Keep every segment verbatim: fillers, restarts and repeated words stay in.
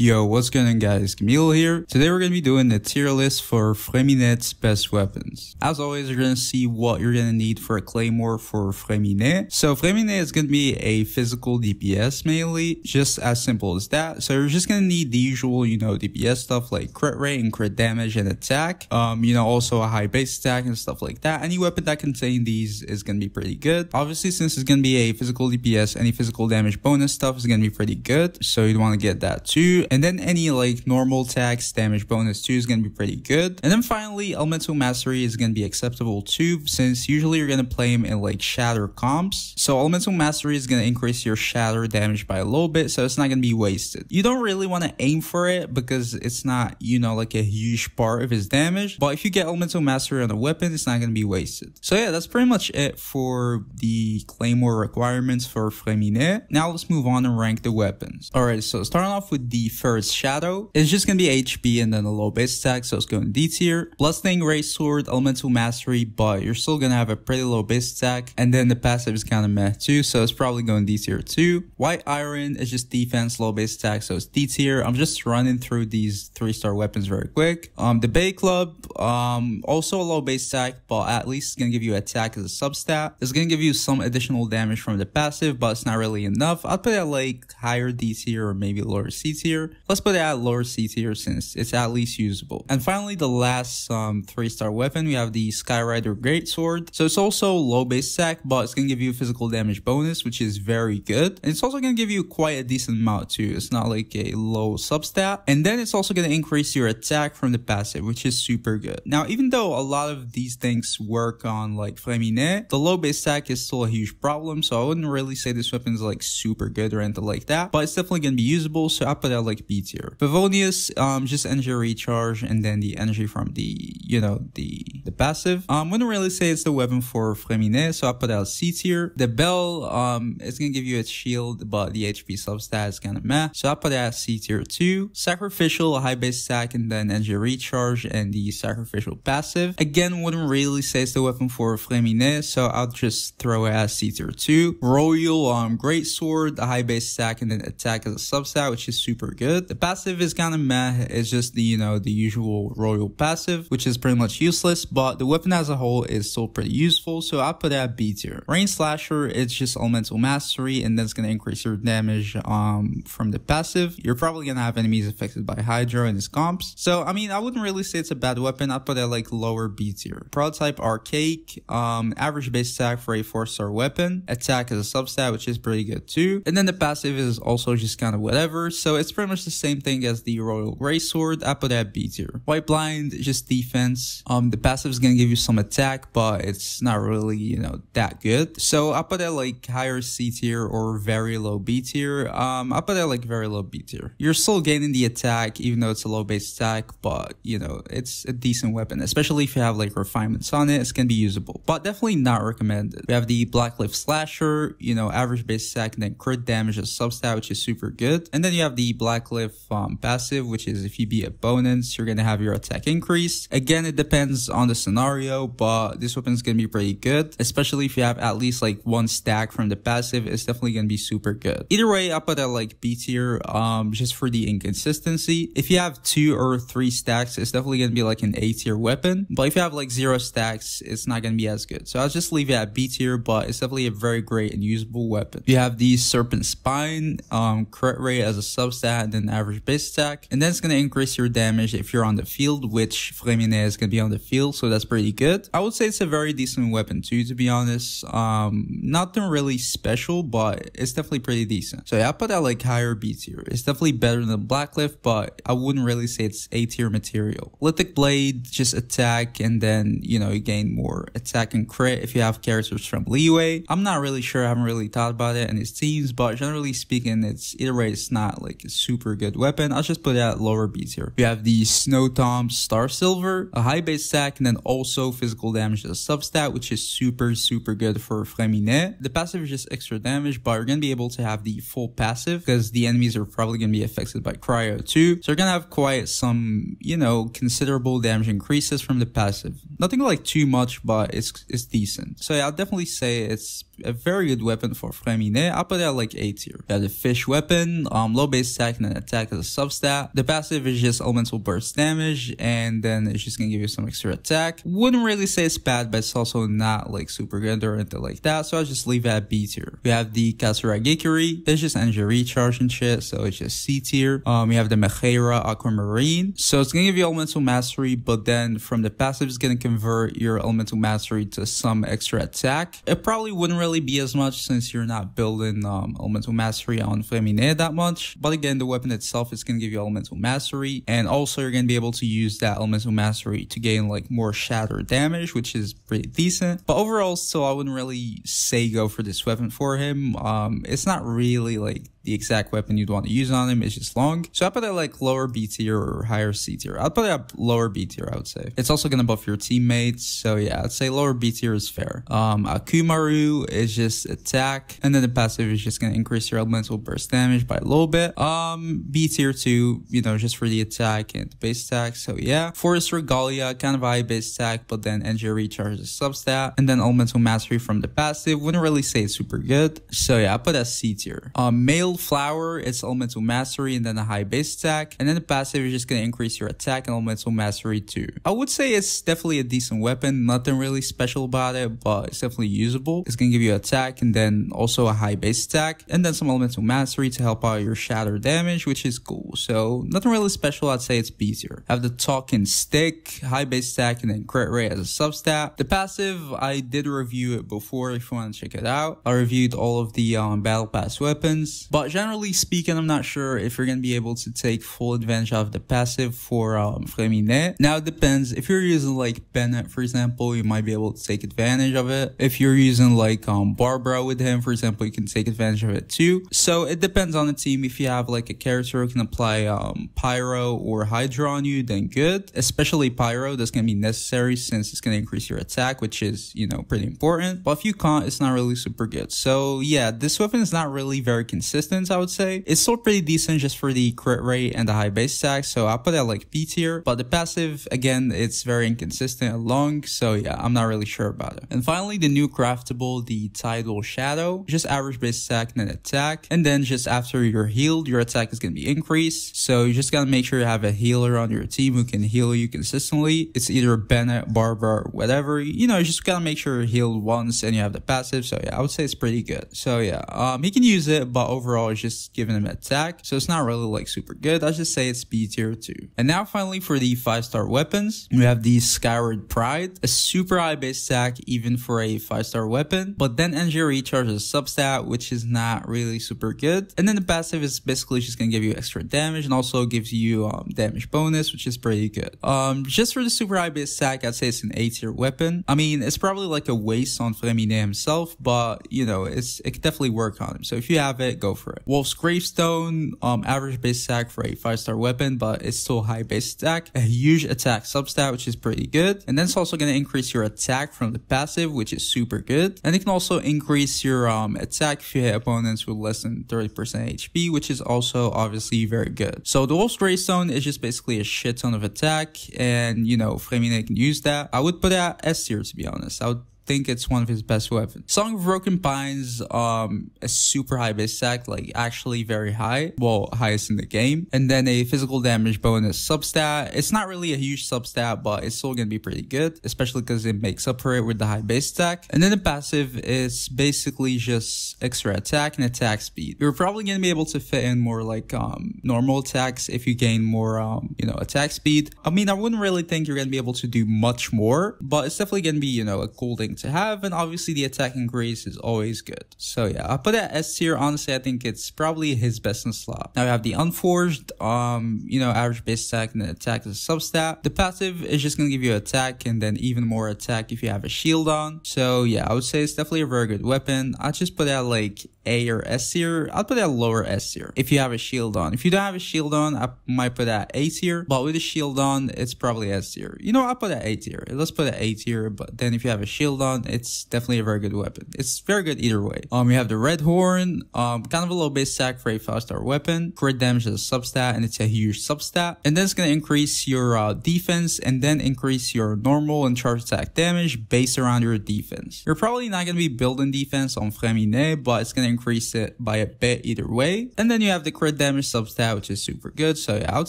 Yo, what's going on guys, Kamilo here. Today we're going to be doing a tier list for Freminet's best weapons. As always, you're going to see what you're going to need for a claymore for Freminet. So Freminet is going to be a physical D P S mainly, just as simple as that. So you're just going to need the usual, you know, D P S stuff like crit rate and crit damage and attack. Um, you know, also a high base attack and stuff like that. Any weapon that contains these is going to be pretty good. Obviously, since it's going to be a physical D P S, any physical damage bonus stuff is going to be pretty good. So you'd want to get that too. And then any like normal attacks, damage bonus too is going to be pretty good. And then finally, elemental mastery is going to be acceptable too, since usually you're going to play him in like shatter comps. So elemental mastery is going to increase your shatter damage by a little bit, so it's not going to be wasted. You don't really want to aim for it because it's not, you know, like a huge part of his damage. But if you get elemental mastery on a weapon, it's not going to be wasted. So yeah, that's pretty much it for the claymore requirements for Freminet. Now let's move on and rank the weapons. Alright, so starting off with the Forest Shadow, it's just gonna be H P and then a low base attack, so it's going D tier. Blasting Ray Sword, elemental mastery, but you're still gonna have a pretty low base attack, and then the passive is kind of meh too, so it's probably going D tier too. White Iron is just defense, low base attack, so it's D tier. I'm just running through these three star weapons very quick. Um, the Bay Club, um, also a low base attack, but at least it's gonna give you attack as a substat. It's gonna give you some additional damage from the passive, but it's not really enough. I'd put it at like higher D tier or maybe lower C tier. Let's put it at lower C tier since it's at least usable. And finally, the last um, three star weapon, we have the Skyrider Greatsword. So it's also low base attack, but it's going to give you physical damage bonus, which is very good. And it's also going to give you quite a decent amount too. It's not like a low substat. And then it's also going to increase your attack from the passive, which is super good. Now, even though a lot of these things work on like Freminet, the low base attack is still a huge problem. So I wouldn't really say this weapon is like super good or anything like that, but it's definitely going to be usable. So I put it at like B tier. Pavonius, um, just energy recharge and then the energy from the, you know, the, the passive. Um, wouldn't really say it's the weapon for Freminet, so I put out C tier. The Bell, um, it's gonna give you a shield, but the H P substat is kind of meh, so I put out C tier too. Sacrificial, a high base attack and then energy recharge and the sacrificial passive. Again, wouldn't really say it's the weapon for Freminet, so I'll just throw it as C tier too. Royal, um, great sword, a high base attack and then attack as a substat, which is super good. The passive is kind of meh. It's just the, you know, the usual royal passive, which is pretty much useless, but the weapon as a whole is still pretty useful, so I put that B tier. Rain Slasher, it's just elemental mastery and that's gonna increase your damage um from the passive. You're probably gonna have enemies affected by hydro and its comps, so I mean I wouldn't really say it's a bad weapon. I put that like lower B tier. Prototype Archaic, um average base attack for a four star weapon, attack as a substat, which is pretty good too, and then the passive is also just kind of whatever, so it's pretty much the same thing as the Royal Grey Sword. I put that B tier. White Blind, just defense. Um, the passive is gonna give you some attack, but it's not really, you know, that good. So I put that like higher C tier or very low B tier. Um, I put that like very low B tier. You're still gaining the attack, even though it's a low base attack, but you know, it's a decent weapon, especially if you have like refinements on it. It's gonna be usable, but definitely not recommended. We have the Blackcliff Slasher, you know, average base attack and then crit damage as substat, which is super good. And then you have the Blackcliff um, passive, which is if you beat opponents, you're gonna have your attack increased. Again, it depends on the scenario, but this weapon is gonna be pretty good, especially if you have at least like one stack from the passive. It's definitely gonna be super good. Either way, I put that like B tier, um, just for the inconsistency. If you have two or three stacks, it's definitely gonna be like an A tier weapon, but if you have like zero stacks, it's not gonna be as good. So I'll just leave it at B tier, but it's definitely a very great and usable weapon. You have the Serpent Spine, um, crit rate as a substat and then average base attack, and then it's going to increase your damage if you're on the field, which Freminet is going to be on the field, so that's pretty good. I would say it's a very decent weapon too, to be honest. Um, nothing really special, but it's definitely pretty decent. So yeah, I put that like higher B tier. It's definitely better than Blackcliff, but I wouldn't really say it's A tier material. Lithic Blade, just attack and then, you know, you gain more attack and crit if you have characters from Leeway. I'm not really sure, I haven't really thought about it and its teams, but generally speaking, it's either way, it's not like it's super good weapon. I'll just put it at lower B tier. We have the Snow Tomb Starsilver, a high base attack and then also physical damage as a substat, which is super super good for Freminet. The passive is just extra damage, but you're gonna be able to have the full passive because the enemies are probably gonna be affected by cryo too, so you're gonna have quite some, you know, considerable damage increases from the passive. Nothing like too much, but it's it's decent. So yeah, I'll definitely say it's a very good weapon for Freminet. I'll put it at like A tier. We have the Fish Weapon, um, low base attack and an attack as a substat. The passive is just elemental burst damage, and then it's just gonna give you some extra attack. Wouldn't really say it's bad, but it's also not like super good or anything like that, so I'll just leave it at B tier. We have the Kasura Gikiri. It's just energy recharge and shit, so it's just C tier. Um, we have the Meheira Aquamarine. So it's gonna give you elemental mastery, but then from the passive it's gonna convert your elemental mastery to some extra attack. It probably wouldn't really be as much since you're not building um, elemental mastery on Freminet that much, but again, the weapon itself is gonna give you elemental mastery, and also you're gonna be able to use that elemental mastery to gain like more shatter damage, which is pretty decent. But overall, still, I wouldn't really say go for this weapon for him. Um, it's not really like the exact weapon you'd want to use on him, is just long. So I put it like lower B tier or higher C tier. I'd put it up lower B tier, I would say. It's also gonna buff your teammates, so yeah, I'd say lower B tier is fair. Um, Akumaru is just attack, and then the passive is just gonna increase your elemental burst damage by a little bit. Um, B tier two, you know, just for the attack and the base attack, so yeah. Forest Regalia, kind of high base attack, but then energy recharge is substat, and then elemental mastery from the passive. Wouldn't really say it's super good, so yeah, I put that C tier. Um, Melee Flower, it's elemental mastery and then a high base attack, and then the passive is just going to increase your attack and elemental mastery too. I would say it's definitely a decent weapon, nothing really special about it, but it's definitely usable. It's going to give you attack and then also a high base attack and then some elemental mastery to help out your shatter damage, which is cool. So nothing really special, I'd say it's B tier. I have the Talking Stick, high base attack and then crit rate as a substat. The passive, I did review it before if you want to check it out. I reviewed all of the um, battle pass weapons, but But generally speaking, I'm not sure if you're going to be able to take full advantage of the passive for um, Freminet. Now it depends. If you're using like Bennett, for example, you might be able to take advantage of it. If you're using like um, Barbara with him, for example, you can take advantage of it too. So it depends on the team. If you have like a character who can apply um, Pyro or Hydra on you, then good. Especially Pyro, that's going to be necessary since it's going to increase your attack, which is, you know, pretty important. But if you can't, it's not really super good. So yeah, this weapon is not really very consistent, I would say. It's still pretty decent just for the crit rate and the high base attack, so I'll put it like B tier. But the passive, again, it's very inconsistent and long, so yeah, I'm not really sure about it. And finally, the new craftable, the Tidal Shadow. Just average base attack and then attack, and then just after you're healed, your attack is going to be increased. So you just gotta make sure you have a healer on your team who can heal you consistently. It's either Bennett, Barbara, or whatever. You know, you just gotta make sure you're healed once and you have the passive, so yeah, I would say it's pretty good. So yeah, um, he can use it, but overall is just giving him attack, so it's not really like super good. I just say it's B tier two. And now finally for the five star weapons, we have the Skyward Pride, a super high base attack even for a five star weapon, but then energy recharge is a substat, which is not really super good. And then the passive is basically just gonna give you extra damage and also gives you um, damage bonus, which is pretty good. Um, just for the super high base attack, I'd say it's an A tier weapon. I mean, it's probably like a waste on Freminet himself, but you know, it's it could definitely work on him. So if you have it, go for it. Wolf's Gravestone, um, average base attack for a five star weapon, but it's still high base attack, a huge attack substat, which is pretty good. And then it's also going to increase your attack from the passive, which is super good. And it can also increase your um, attack if you hit opponents with less than thirty percent H P, which is also obviously very good. So the Wolf's Gravestone is just basically a shit ton of attack, and you know, Freminet can use that. I would put that S tier, to be honest. I would think it's one of his best weapons. Song of Broken Pines, um, a super high base attack, like actually very high, well, highest in the game, and then a physical damage bonus substat. It's not really a huge substat, but it's still gonna be pretty good, especially because it makes up for it with the high base attack. And then the passive is basically just extra attack and attack speed. You're probably gonna be able to fit in more like um, normal attacks if you gain more, um, you know, attack speed. I mean, I wouldn't really think you're gonna be able to do much more, but it's definitely gonna be, you know, a cool thing to have, and obviously the attack increase is always good. So yeah, I'll put that S tier. Honestly, I think it's probably his best in slot. Now we have the Unforged, um, you know, average base attack and then attack is a substat. The passive is just gonna give you attack and then even more attack if you have a shield on. So yeah, I would say it's definitely a very good weapon. I'll just put that like A or S tier. I'll put that lower S tier if you have a shield on. If you don't have a shield on, I might put that A tier, but with a shield on, it's probably S tier. You know, I'll put that A tier. Let's put that A tier, but then if you have a shield hold on, it's definitely a very good weapon. It's very good either way. Um, you have the Red Horn, um, kind of a low base sack for a five star weapon. Crit damage is a substat, and it's a huge substat. And then it's going to increase your uh, defense, and then increase your normal and charge attack damage based around your defense. You're probably not going to be building defense on Freminet, but it's going to increase it by a bit either way. And then you have the crit damage substat, which is super good. So yeah, I would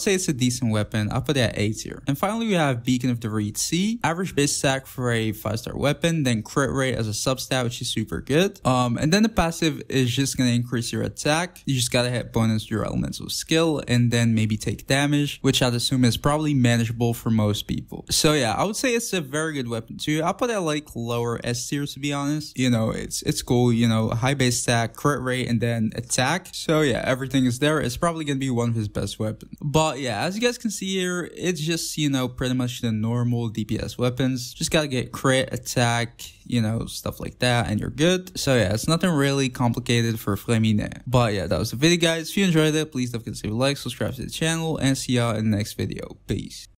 say it's a decent weapon. I'll put it at A tier. And finally, we have Beacon of the Reed C. Average base stack for a five star weapon, then crit rate as a substat, which is super good. Um, and then the passive is just going to increase your attack. You just got to hit bonus your elemental skill and then maybe take damage, which I'd assume is probably manageable for most people. So yeah, I would say it's a very good weapon too. I'll put it like lower S tier, to be honest. You know, it's, it's cool, you know, high base stack, crit rate, and then attack. So yeah, everything is there. It's probably going to be one of his best weapons. But yeah, as you guys can see here, it's just, you know, pretty much the normal D P S weapons. Just gotta get crit, attack, you know, stuff like that, and you're good. So yeah, it's nothing really complicated for Freminet. But yeah, that was the video, guys. If you enjoyed it, please don't forget to leave a like, subscribe to the channel, and see y'all in the next video. Peace.